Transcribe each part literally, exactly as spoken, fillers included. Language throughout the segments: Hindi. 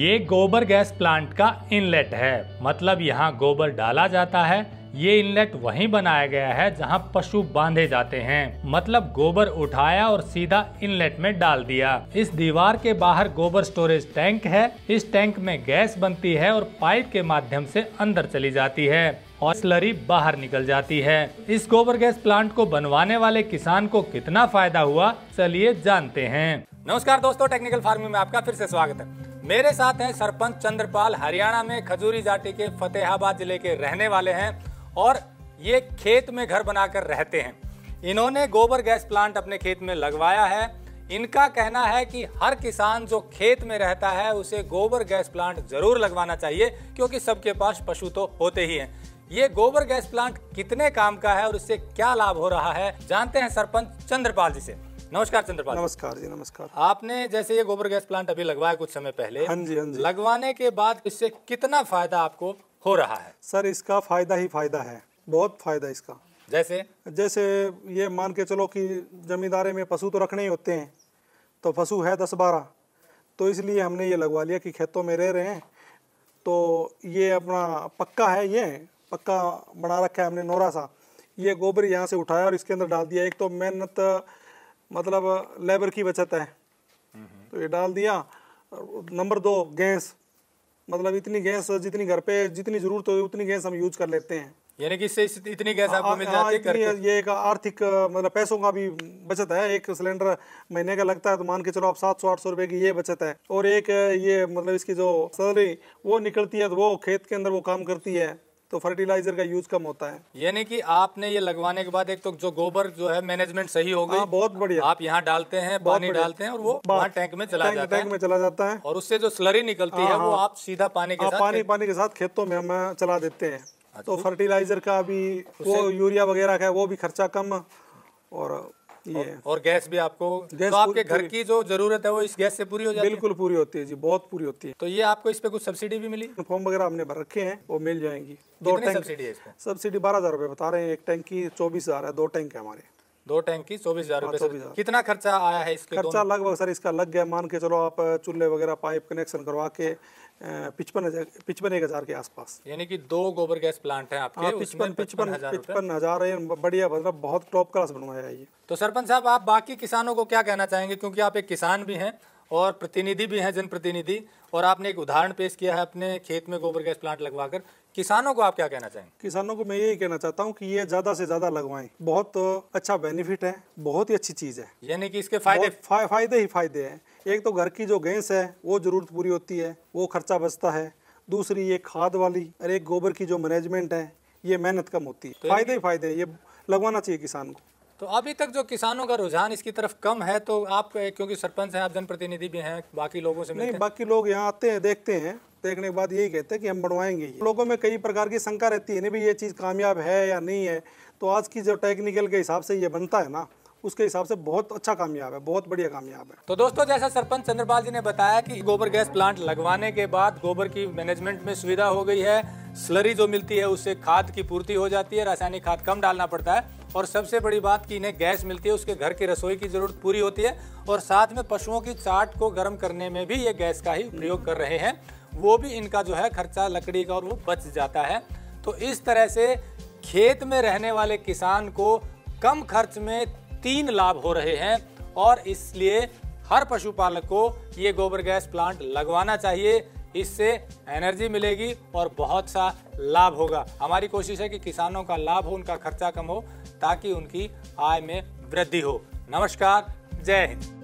ये गोबर गैस प्लांट का इनलेट है, मतलब यहाँ गोबर डाला जाता है। ये इनलेट वहीं बनाया गया है जहाँ पशु बांधे जाते हैं, मतलब गोबर उठाया और सीधा इनलेट में डाल दिया। इस दीवार के बाहर गोबर स्टोरेज टैंक है। इस टैंक में गैस बनती है और पाइप के माध्यम से अंदर चली जाती है और स्लरी बाहर निकल जाती है। इस गोबर गैस प्लांट को बनवाने वाले किसान को कितना फायदा हुआ, चलिए जानते हैं। नमस्कार दोस्तों, टेक्निकल फार्मिंग में आपका फिर से स्वागत है। मेरे साथ हैं सरपंच चंद्रपाल, हरियाणा में खजूरी जाटी के फतेहाबाद जिले के रहने वाले हैं और ये खेत में घर बनाकर रहते हैं। इन्होंने गोबर गैस प्लांट अपने खेत में लगवाया है। इनका कहना है कि हर किसान जो खेत में रहता है उसे गोबर गैस प्लांट जरूर लगवाना चाहिए, क्योंकि सबके पास पशु तो होते ही हैं। ये गोबर गैस प्लांट कितने काम का है और इससे क्या लाभ हो रहा है, जानते हैं सरपंच चंद्रपाल जी से। नमस्कार चंद्रपाल। नमस्कार जी। नमस्कार। आपने जैसे ये गोबर गैस प्लांट अभी लगवाया कुछ समय पहले, हाँ जी, हाँ जी। लगवाने के बाद इससे कितना फायदा आपको हो रहा है? सर, इसका फायदा ही फायदा है, बहुत फायदा इसका। जैसे जैसे ये मान के चलो कि जमींदारे में पशु तो रखने ही होते हैं, तो पशु है दस बारह, तो इसलिए हमने ये लगवा लिया कि खेतों में रह रहे हैं। तो ये अपना पक्का है, ये पक्का बना रखा है हमने, नोरा सा। ये गोबर यहाँ से उठाया और इसके अंदर डाल दिया। एक तो मेहनत मतलब लेबर की बचत है, तो ये डाल दिया। नंबर दो, गैस, मतलब इतनी गैस जितनी घर पे जितनी जरूरत हो उतनी गैस हम यूज कर लेते हैं। यानी कि इससे इतनी गैस आपको मिल जाती है करके। ये एक आर्थिक मतलब पैसों का भी बचत है। एक सिलेंडर महीने का लगता है, तो मान के चलो आप सात सौ आठ सौ रुपए की ये बचत है। और एक ये मतलब इसकी जो सैलरी वो निकलती है, तो वो खेत के अंदर वो काम करती है, तो फर्टिलाइजर का यूज कम होता है। यानी कि आपने ये लगवाने के बाद एक तो जो गोबर जो है मैनेजमेंट सही हो गई। हाँ, बहुत बढ़िया। आप यहाँ डालते हैं, पानी डालते हैं और वो वहाँ टैंक में चला जाता है। टैंक में चला जाता है और उससे जो स्लरी निकलती है वो आप सीधा पानी के साथ पानी पानी के साथ खेतों में हम चला देते हैं। तो फर्टिलाइजर का भी, वो यूरिया वगैरह का वो भी खर्चा कम, और ये और गैस भी आपको, गैस तो आपके घर की जो जरूरत है वो इस गैस से पूरी हो जाती है। बिल्कुल पूरी होती है जी, बहुत पूरी होती है। तो ये आपको इस पे कुछ सब्सिडी भी मिली? फॉर्म वगैरह हमने भर रखे हैं, वो मिल जाएंगी। दो टैंक सब्सिडी है इसका? सब्सिडी बारह हजार रूपए बता रहे हैं। एक टैंक की चौबीस हजार है, दो टैंक है हमारे। दो टैंक की चौबीस हजार रूपए। कितना खर्चा आया है इसके? खर्चा लगभग सर इसका लग गया, मान के चलो आप चूल्हे वगैरह पाइप कनेक्शन करवा के पिचपन हजार पिचपन एक हजार के आसपास। यानी कि दो गोबर गैस प्लांट है आपके, पिचपन पिचपन पिचपन हजार है। बढ़िया, मतलब बहुत टॉप क्लास बनवाया है ये। तो सरपंच साहब, आप बाकी किसानों को क्या कहना चाहेंगे, क्योंकि आप एक किसान भी हैं और प्रतिनिधि भी हैं, जनप्रतिनिधि, और आपने एक उदाहरण पेश किया है अपने खेत में गोबर गैस प्लांट लगवाकर। किसानों को आप क्या कहना चाहेंगे? किसानों को मैं यही कहना चाहता हूँ कि ये ज्यादा से ज्यादा लगवाएं, बहुत अच्छा बेनिफिट है, बहुत ही अच्छी चीज है। यानी कि इसके फायदे फा, फायदे ही फायदे हैं। एक तो घर की जो गैस है वो जरूरत पूरी होती है, वो खर्चा बचता है। दूसरी ये खाद वाली, और एक गोबर की जो मैनेजमेंट है, ये मेहनत कम होती है। फायदे ही फायदे, ये लगवाना चाहिए किसान को। तो अभी तक जो किसानों का रुझान इसकी तरफ कम है, तो आप क्योंकि सरपंच हैं, आप जनप्रतिनिधि भी हैं, बाकी लोगों से मिलते हैं? बाकी लोग यहाँ आते हैं, देखते हैं, देखने के बाद यही कहते हैं कि हम बनवाएंगे। लोगों में कई प्रकार की शंका रहती है ना, भी ये चीज़ कामयाब है या नहीं है। तो आज की जो टेक्निकल के हिसाब से ये बनता है ना, उसके हिसाब से बहुत अच्छा कामयाब है, बहुत बढ़िया कामयाब है। तो दोस्तों, जैसा सरपंच चंद्रपाल जी ने बताया कि गोबर गैस प्लांट लगवाने के बाद गोबर की मैनेजमेंट में सुविधा हो गई है, स्लरी जो मिलती है उससे खाद की पूर्ति हो जाती है, रासायनिक खाद कम डालना पड़ता है, और सबसे बड़ी बात कि इन्हें गैस मिलती है, उसके घर की रसोई की जरूरत पूरी होती है, और साथ में पशुओं की चाट को गर्म करने में भी ये गैस का ही प्रयोग कर रहे हैं, वो भी इनका जो है खर्चा लकड़ी का और वो बच जाता है। तो इस तरह से खेत में रहने वाले किसान को कम खर्च में तीन लाभ हो रहे हैं, और इसलिए हर पशुपालक को ये गोबर गैस प्लांट लगवाना चाहिए। इससे एनर्जी मिलेगी और बहुत सा लाभ होगा। हमारी कोशिश है कि किसानों का लाभ हो, उनका खर्चा कम हो, ताकि उनकी आय में वृद्धि हो। नमस्कार, जय हिंद।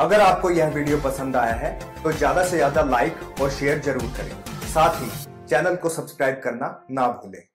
अगर आपको यह वीडियो पसंद आया है तो ज्यादा से ज्यादा लाइक और शेयर जरूर करें। साथ ही चैनल को सब्सक्राइब करना ना भूलें।